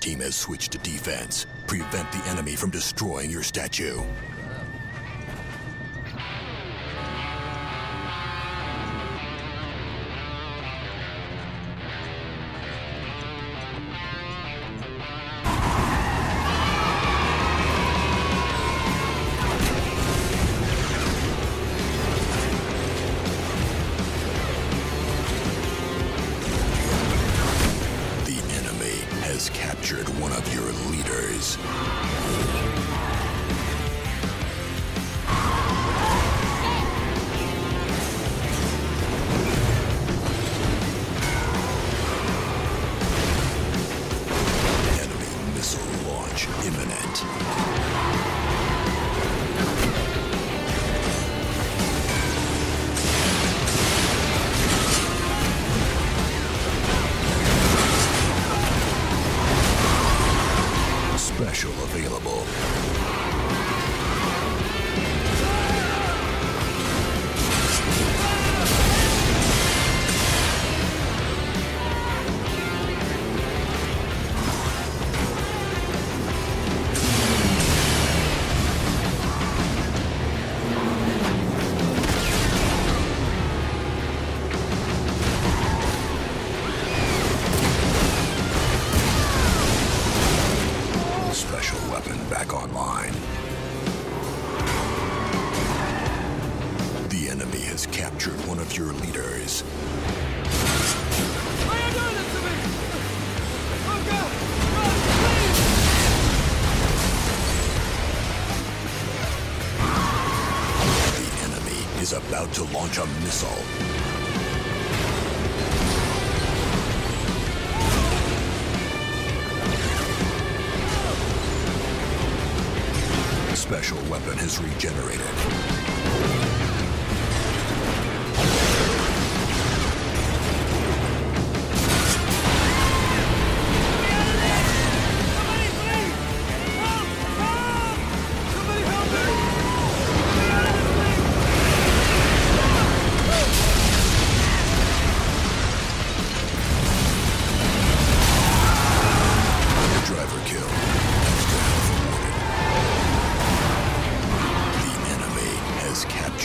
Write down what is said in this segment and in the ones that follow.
team has switched to defense. Prevent the enemy from destroying your statue. Captured one of your leaders. Enemy missile launch imminent. Special available. Back online. The enemy has captured one of your leaders. Why are you doing this to me? Oh God! God, please! The enemy is about to launch a missile. Special weapon has regenerated.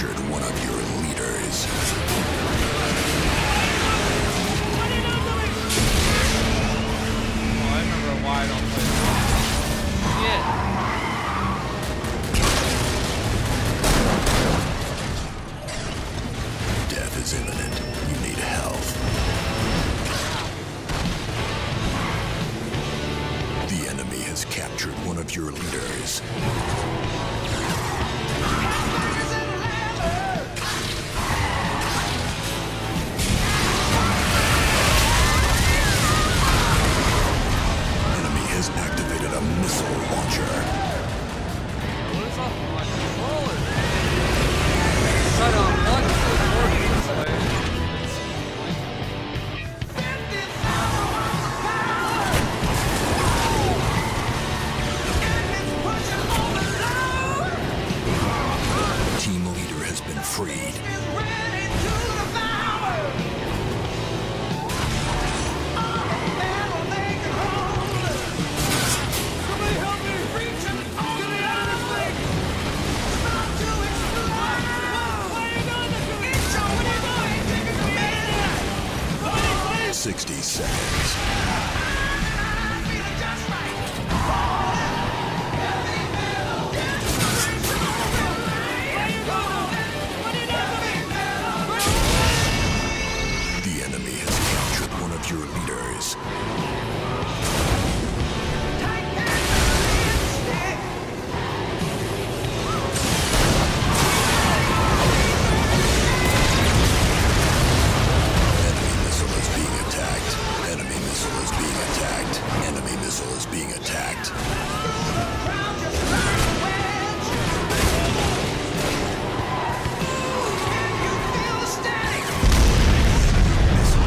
One of your leaders. What are you doing? Oh, I remember why I don't play this. Shit. Death is imminent. You need health. The enemy has captured one of your leaders. Missile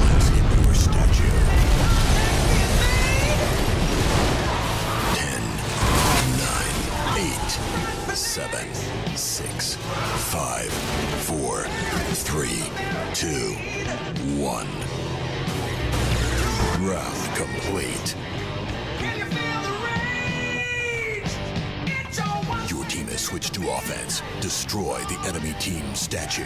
has hit your statue. offense. Destroy the enemy team statue.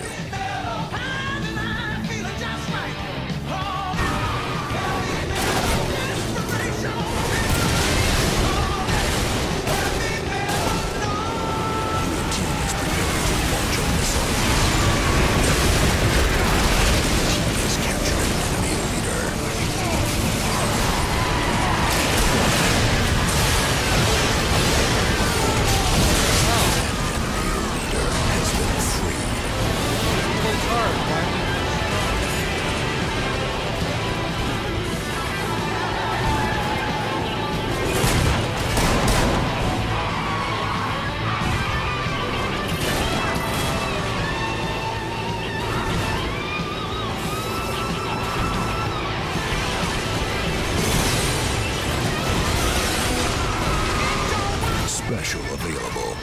Special available.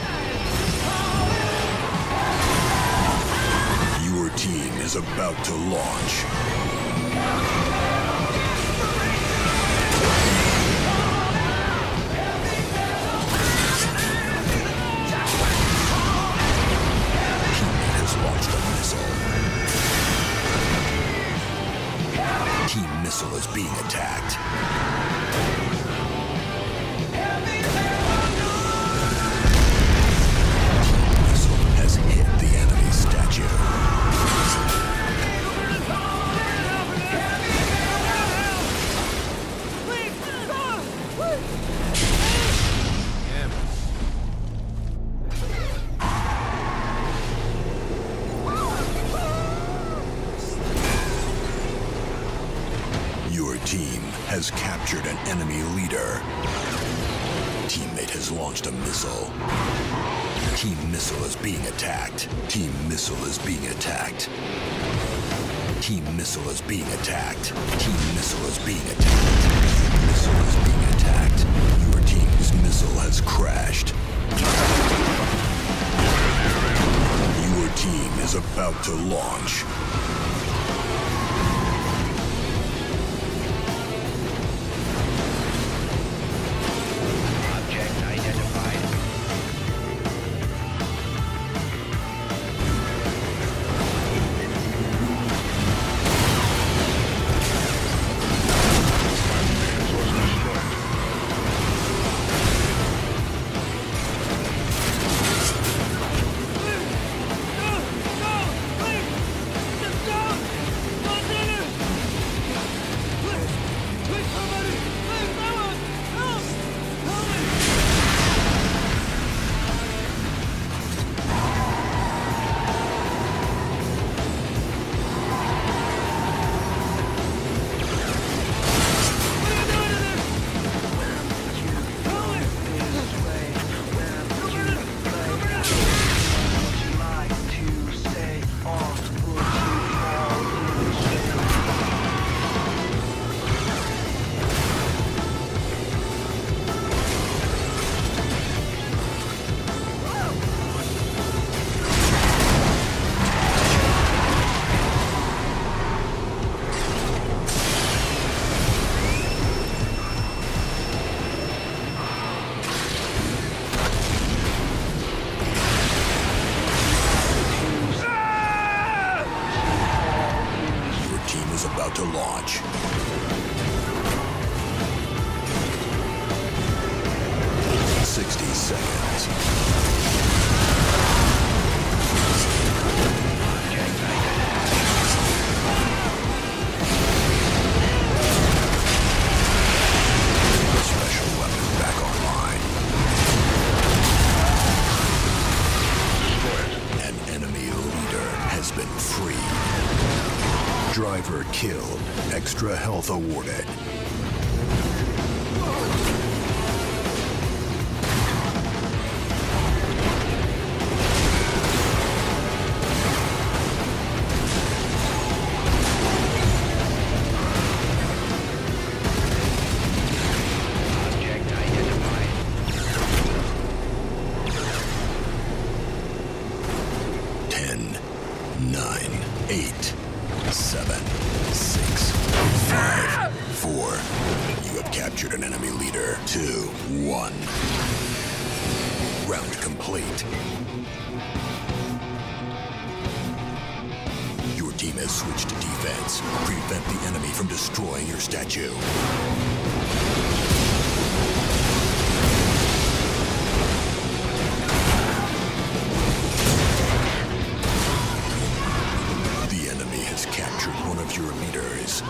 Your team is about to launch. Team has captured an enemy leader. Teammate has launched a missile. Team missile is being attacked. Team missile is being attacked. Team missile is being attacked. Team missile is being attacked. Team missile is being attacked. Your team's missile has crashed. Your team is about to launch. To launch. Driver killed. Extra health awarded. Captured an enemy leader. 2-1. Round complete. Your team has switched to defense. Prevent the enemy from destroying your statue. The enemy has captured one of your leaders.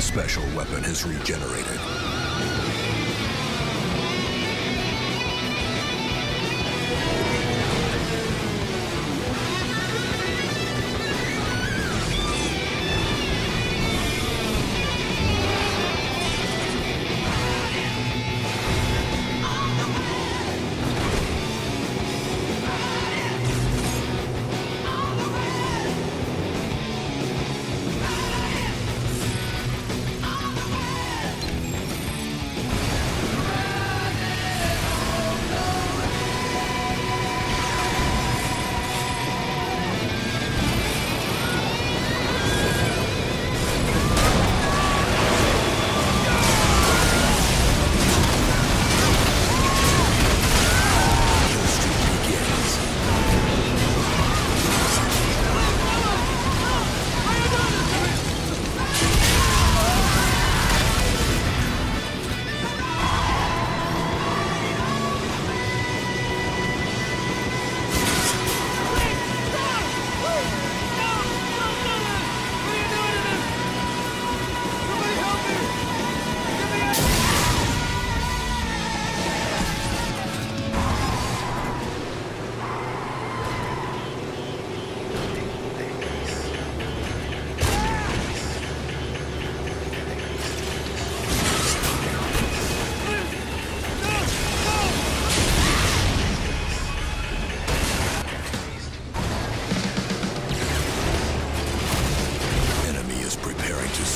Special weapon has regenerated.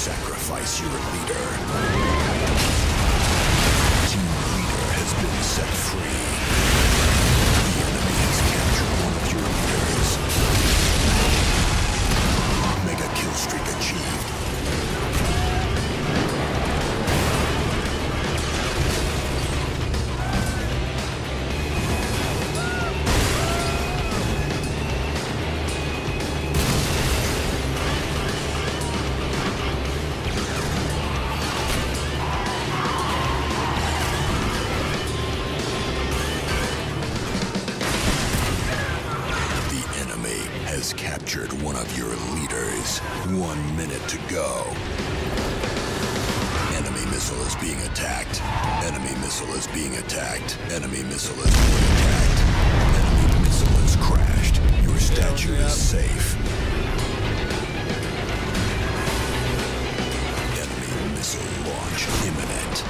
Sacrifice your leader. Team leader has been set free. The enemy has captured one of your leaders. Mega kill streak achieved. Has captured one of your leaders. 1 minute to go. Enemy missile is being attacked. Enemy missile is being attacked. Enemy missile is being attacked. Enemy missile is crashed. Your statue is safe. Enemy missile launch imminent.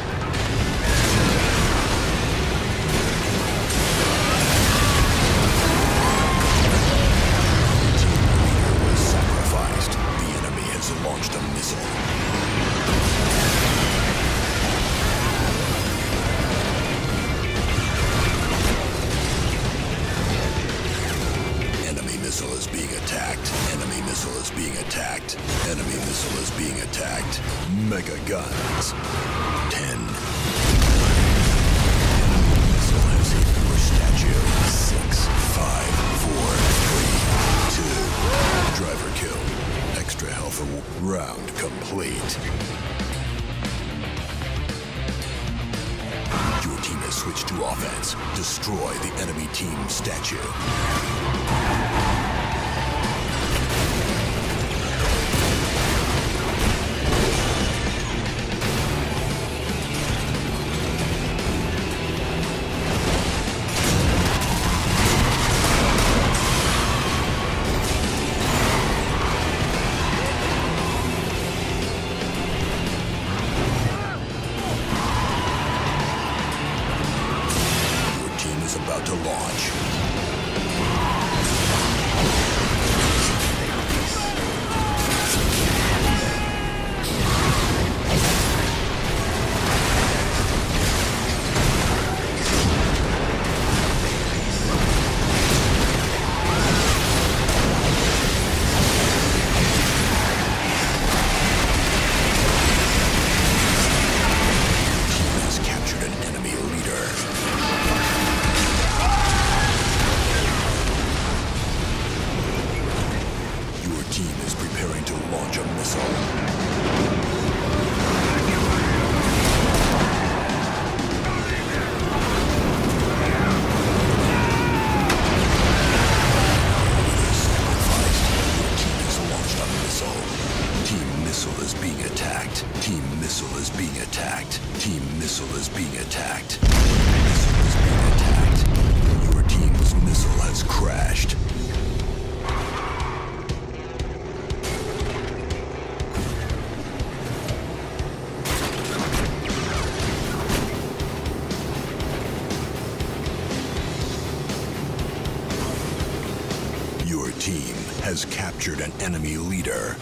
Enemy missile is being attacked. Mega guns. 10. Enemy missile has hit your statue. 6, 5, 4, 3, 2. Switch to offense. Destroy the enemy team statue. To launch. Team missile is being attacked. Your team's missile has crashed. Your team has captured an enemy leader.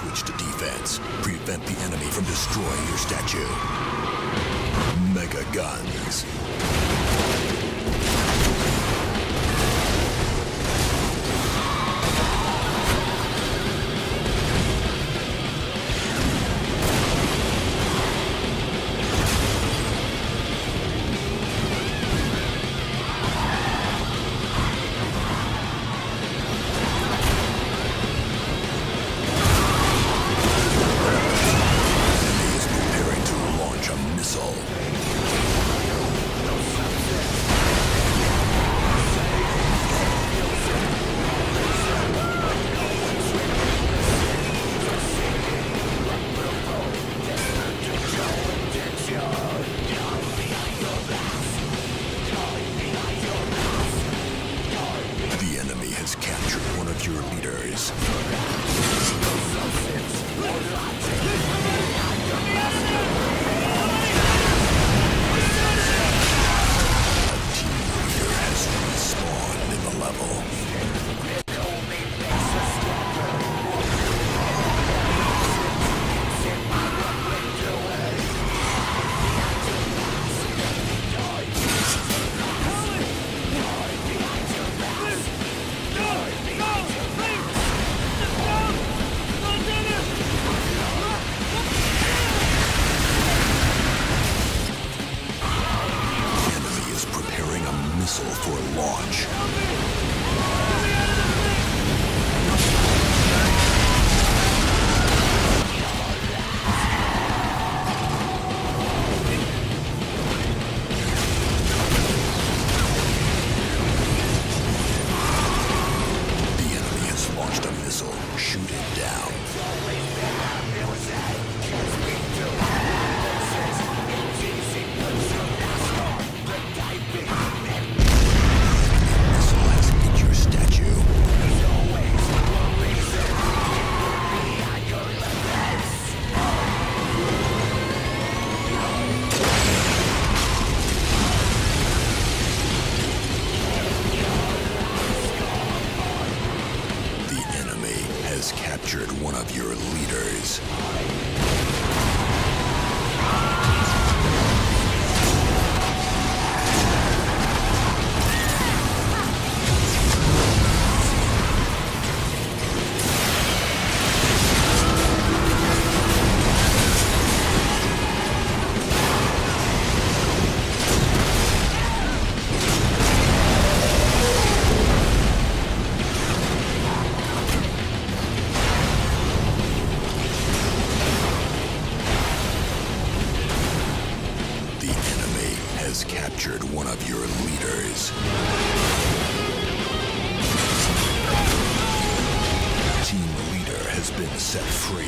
Switch to defense. Prevent the enemy from destroying your statue. Mega guns. The enemy is preparing to launch a missile. vessel for launch. The enemy has launched a missile. Shoot it down. Captured one of your leaders. Has captured one of your leaders. Team leader has been set free.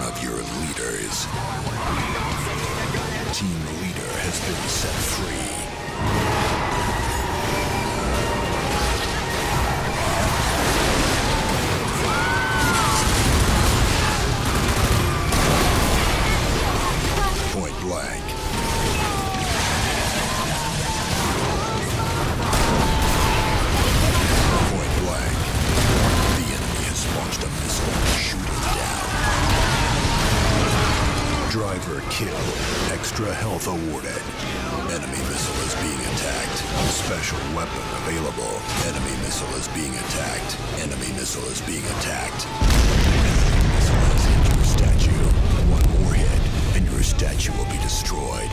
One of your leaders. Extra health awarded. Enemy missile is being attacked. Special weapon available. Enemy missile is being attacked. Enemy missile is being attacked. Enemy missile has hit your statue. One more hit, and your statue will be destroyed.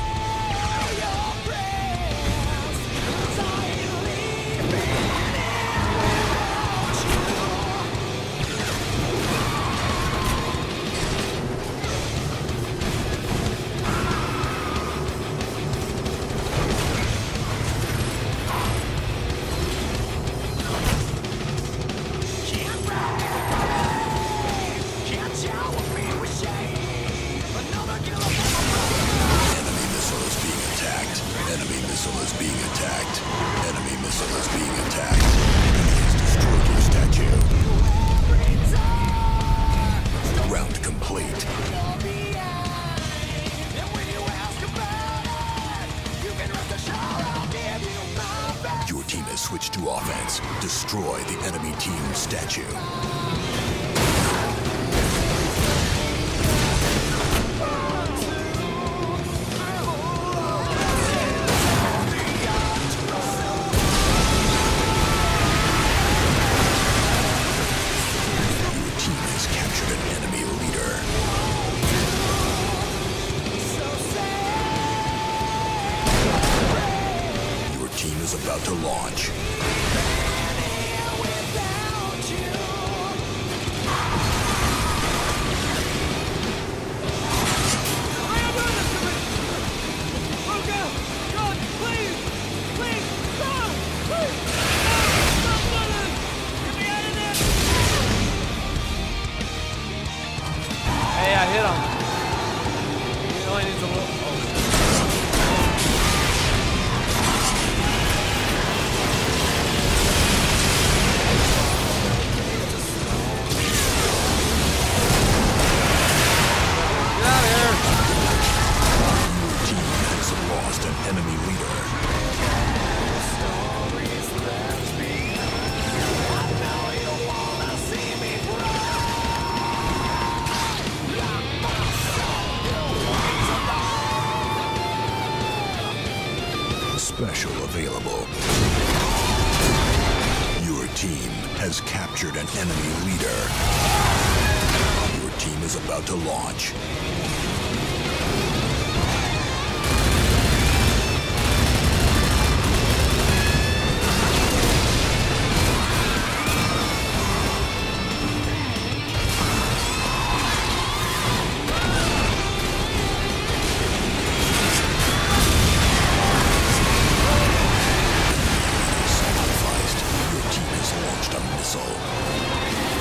offense, destroy the enemy team statue. About to launch. Hey, I hit him. You know he needs a little. Special available. Your team has captured an enemy leader. Your team is about to launch.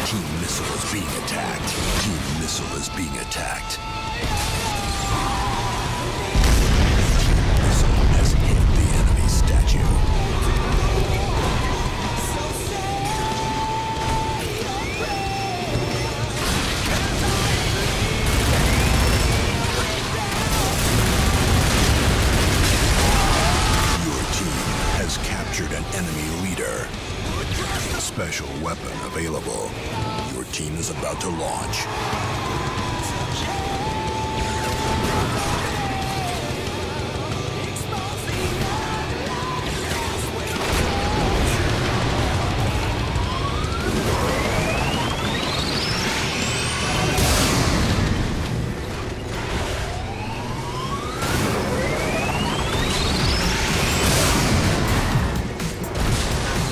Team missile is being attacked. Team missile is being attacked. Team missile has hit the enemy statue. Your team has captured an enemy leader. Special weapon available. Your team is about to launch.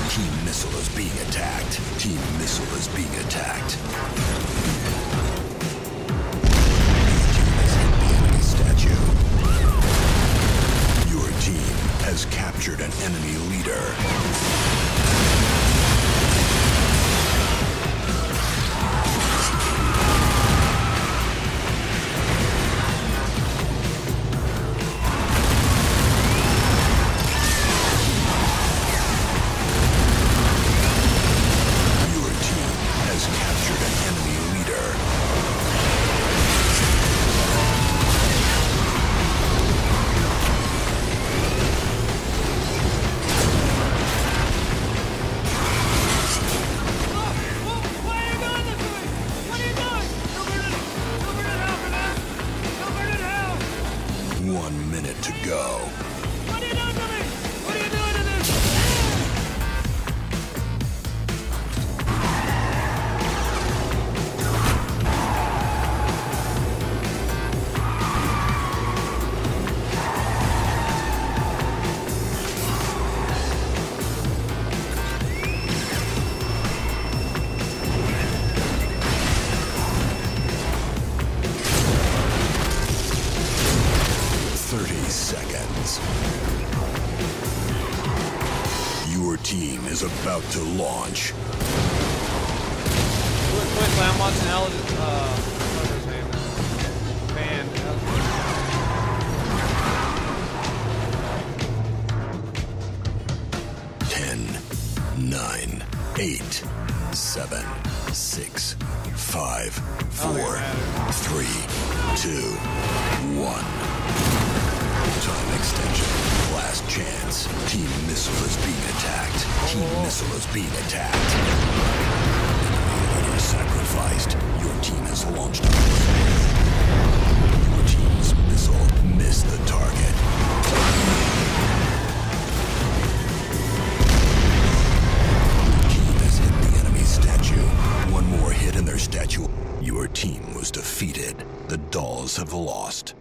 Team missile is being attacked. Your team has hit the enemy statue. Your team has captured an enemy leader. To go. What are you doing to me? What are you doing to this? Your team is about to launch. Really quickly, I'm watching what's his name? Van. How's it? 10, 9, 8, 7, 6, 5, 4, 3, 2, 1. Time extension. Last chance. Team missile is being attacked. Team missile being attacked. Enemy leader sacrificed. Your team has launched a missile. Your team's missile missed the target. Statue. One more hit in their statue. Your team was defeated. The dolls have lost.